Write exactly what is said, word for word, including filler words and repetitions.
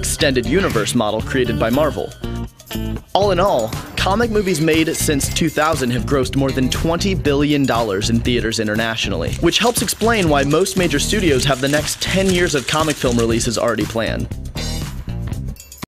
extended universe model created by Marvel. All in all, comic movies made since two thousand have grossed more than twenty billion dollars in theaters internationally, which helps explain why most major studios have the next ten years of comic film releases already planned.